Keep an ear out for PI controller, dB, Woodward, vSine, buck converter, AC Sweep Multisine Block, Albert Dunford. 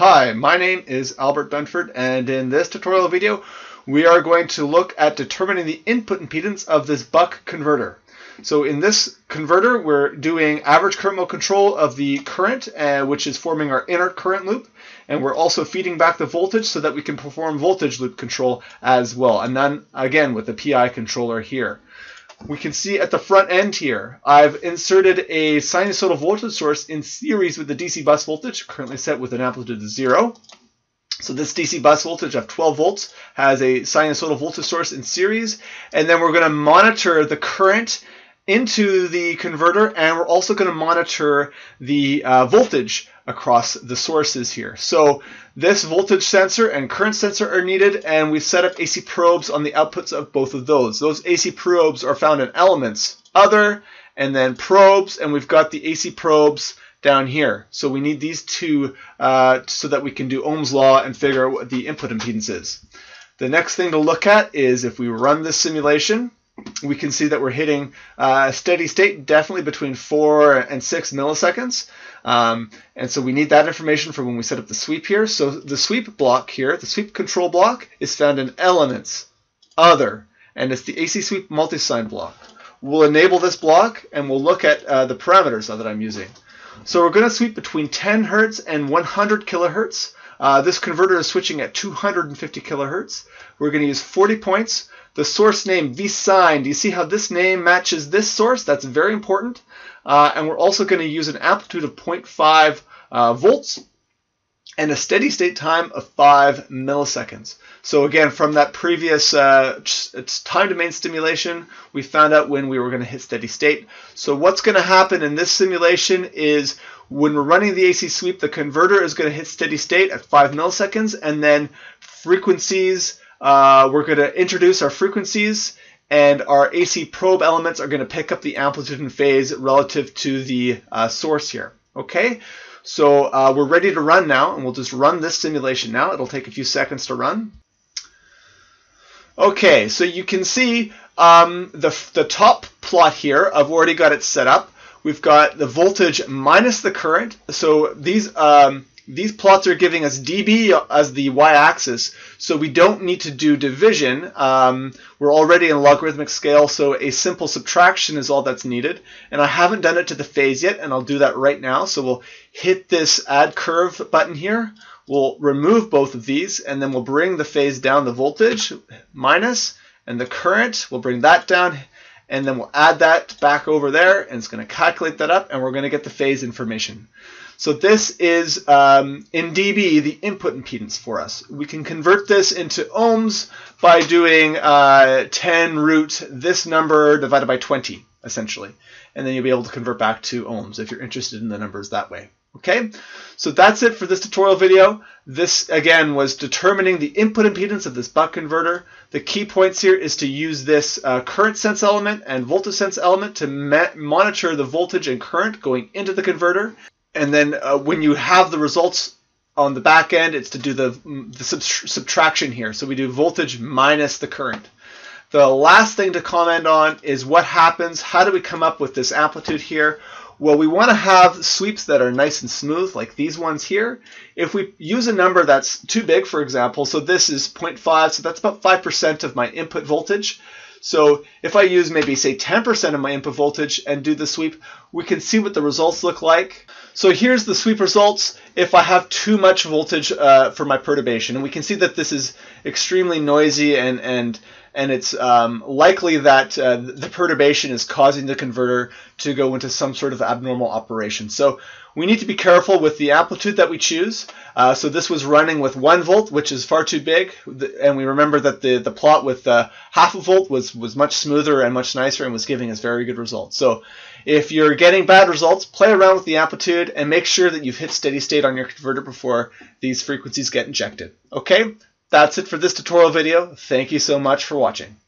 Hi, my name is Albert Dunford, and in this tutorial video, we are going to look at determining the input impedance of this buck converter. So in this converter, we're doing average current mode control of the current, which is forming our inner current loop, and we're also feeding back the voltage so that we can perform voltage loop control as well, and then again with the PI controller here. We can see at the front end here, I've inserted a sinusoidal voltage source in series with the DC bus voltage, currently set with an amplitude of 0. So this DC bus voltage of 12 volts has a sinusoidal voltage source in series. And then we're going to monitor the current into the converter, and we're also going to monitor the voltage across the sources here. So this voltage sensor and current sensor are needed, and we set up AC probes on the outputs of both of those. Those AC probes are found in elements, other, and then probes, and we've got the AC probes down here. So we need these two so that we can do Ohm's law and figure out what the input impedance is. The next thing to look at is if we run this simulation, we can see that we're hitting steady state, definitely between 4 and 6 milliseconds. And so we need that information for when we set up the sweep here. So the sweep block here, the sweep control block, is found in elements, other, and it's the AC Sweep Multisine block. We'll enable this block, and we'll look at the parameters that I'm using. So we're going to sweep between 10 hertz and 100 kilohertz. This converter is switching at 250 kilohertz. We're going to use 40 points. The source name vSine, do you see how this name matches this source? That's very important. And we're also going to use an amplitude of 0.5 volts and a steady state time of 5 milliseconds. So again, from that previous time domain stimulation, we found out when we were going to hit steady state. So what's going to happen in this simulation is when we're running the AC sweep, the converter is going to hit steady state at 5 milliseconds, and then frequencies, we're going to introduce our frequencies, and our AC probe elements are going to pick up the amplitude and phase relative to the source here. Okay, so we're ready to run now, and we'll just run this simulation now. It'll take a few seconds to run. Okay, so you can see the top plot here. I've already got it set up. We've got the voltage minus the current. So these plots are giving us dB as the y-axis, so we don't need to do division. We're already in logarithmic scale, so a simple subtraction is all that's needed. And I haven't done it to the phase yet, and I'll do that right now. So we'll hit this add curve button here. We'll remove both of these, and then we'll bring the phase down, the voltage minus, and the current, we'll bring that down, and then we'll add that back over there, and it's going to calculate that up, and we're going to get the phase information. So this is, in dB, the input impedance for us. We can convert this into ohms by doing 10 root this number divided by 20, essentially. And then you'll be able to convert back to ohms if you're interested in the numbers that way. Okay, so that's it for this tutorial video. This, again, was determining the input impedance of this buck converter. The key points here is to use this current sense element and voltage sense element to monitor the voltage and current going into the converter. And then when you have the results on the back end, it's to do the subtraction here. So we do voltage minus the current. The last thing to comment on is what happens, how do we come up with this amplitude here? Well, we want to have sweeps that are nice and smooth, like these ones here. If we use a number that's too big, for example, so this is 0.5, so that's about 5% of my input voltage. So if I use maybe, say, 10% of my input voltage and do the sweep, we can see what the results look like. So here's the sweep results if I have too much voltage for my perturbation. And we can see that this is extremely noisy, and it's likely that the perturbation is causing the converter to go into some sort of abnormal operation. So we need to be careful with the amplitude that we choose. So this was running with 1 volt, which is far too big. And we remember that the plot with 0.5 volt was much smoother and much nicer and was giving us very good results. So if you're getting bad results, play around with the amplitude and make sure that you've hit steady state on your converter before these frequencies get injected. Okay? That's it for this tutorial video. Thank you so much for watching.